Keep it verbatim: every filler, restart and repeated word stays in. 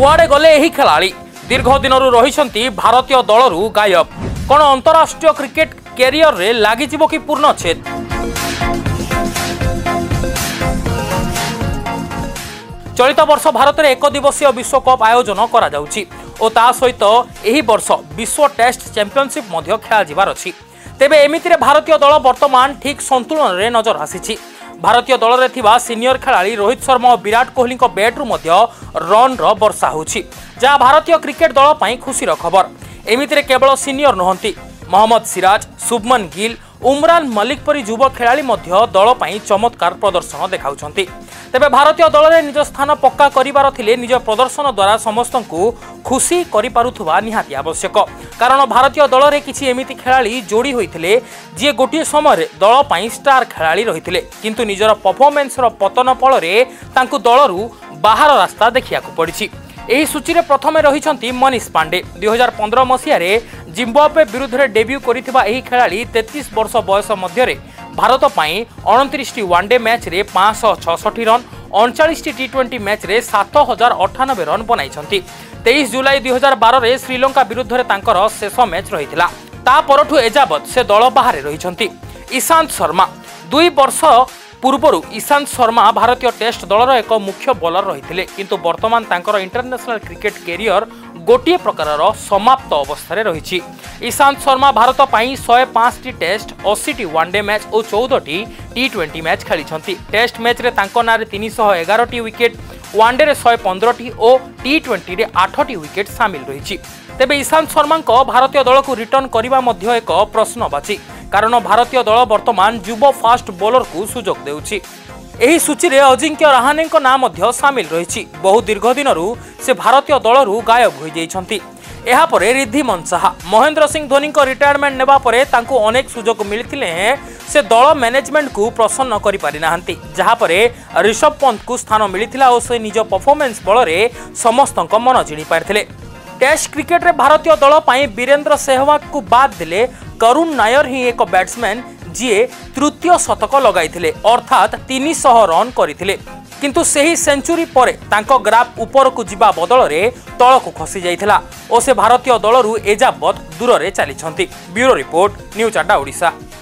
कुआडे गले एही खेलाड़ी दीर्घ दिनरु रहिसंती भारतीय दलरु गायब। कोन अंतरराष्ट्रीय क्रिकेट कैरियर रे लागिजिबो कि पूर्णछेद? चलित वर्ष भारत में एक दिवसीय विश्वकप आयोजन करा जाउची ओ ता सहित एही वर्ष विश्व टेस्ट चैंपियनशिप मध्य खेला जिबार अछि। तेबे एमितिरे भारतीय दल वर्तमान ठीक संतुलन रे नजर आसीछि। भारतीय दल रे थिबा सीनियर खेलाड़ी रोहित शर्मा और विराट कोहली को बैट्रु मध्य रन रो वर्षा होछि, जहाँ भारतीय क्रिकेट दल पई खुशीर खबर। एमितिरे केवल सीनियर नहंती, मोहम्मद सिराज, शुभमन गिल, उमरान मलिक परी युवा खेलाड़ी मध्य दल पई चमत्कार प्रदर्शन देखाउछंती। तेबे भारतीय दल रे निज स्थान पक्का करिबार थिले निज प्रदर्शन द्वारा समस्तंकु खुशी करि पारुथुवा निहाती आवश्यक, कारण भारतीय दल रे किछि एमिति खेलाड़ी जोड़ी होइथिले जे गोटे समय दल पई स्टार खेलाड़ी रहिथिले, किंतु निजर परफॉर्मेंस रो पतन फल रे तांकु दलरू बाहर रास्ता देखिया को पड़िछि। एही सूची रे प्रथमे रहिछंती मनीष पांडे। दो हज़ार पंद्रह मसीहा रे जिम्बाब्वे विरुद्ध रे डेब्यू करिथिबा एही खेलाड़ी तैंतीस वर्ष बयस मध्य रे भारत पई उनतीस टी वनडे मैच रे पाँच सौ छियासठ रन, उनचालीस टी टी ट्वेंटी मैच रे सात हज़ार अठानबे रन बनाइछंती। तेईस जुलाई दो हज़ार बारह रे श्रीलंका विरुद्ध रे तांकर शेष मैच रहितला, ता परठु एजावत से दल बाहर रहिछंती। ईशांत शर्मा दुई वर्ष पूर्वरु ईशांत शर्मा भारतीय टेस्ट दलर एक मुख्य बॉलर रहिथिले, किंतु वर्तमान तांकर इंटरनेशनल क्रिकेट कैरियर गोटे प्रकार समाप्त अवस्था रही। ईशांत शर्मा भारत पई एक सौ पाँच टी टेस्ट, अस्सी टी वनडे मैच और चौदह टी टी ट्वेंटी मैच खेली। टेस्ट मैच रे तांको नारे तीन सौ ग्यारह टी विकेट, वनडे रे एक सौ पंद्रह टी और टी ट्वेंटी रे आठ टी विकेट सामिल रही। तेबे ईशांत शर्मा भारतीय दल को रिटर्न करवा मध्य एक प्रश्नवाची, कारण भारतीय दल वर्तमान युवा फास्ट बॉलर को सुजोग देउछि। एही सूची रे अजिंक्य रहाणे को नाम मध्य सामिल रही। बहु दीर्घ दिनरू से भारतीय दलरू गायब हो जाइछंती। एहा परे रिद्धिमन साहा महेंद्र सिंह धोनी को रिटायरमेंट नेबा परे तांको अनेक सुजोग मिलथिले से दल मैनेजमेंट को प्रसन्न करि पारि नाहंती, जहाँ पर ऋषभ पंत को स्थान मिलथिला और से निज परफॉर्मेंस बल रे समस्तक मन जिणी पारिथिले। टेस्ट क्रिकेट रे भारतीय दल पई वीरेंद्र सेहवाग को बाद देले करुण नायर ही एक बैट्समैन जी तृतीय शतक लगाई, अर्थात तीन सौ रन करते, किंतु सही सेंचुरी पर ग्राफ ऊपर को जीवा बदल में तौक खसी जाता और से भारतीय दलरू एजावत दूर में चली। ब्यूरो रिपोर्ट, न्यूज अड्डा ओडिशा।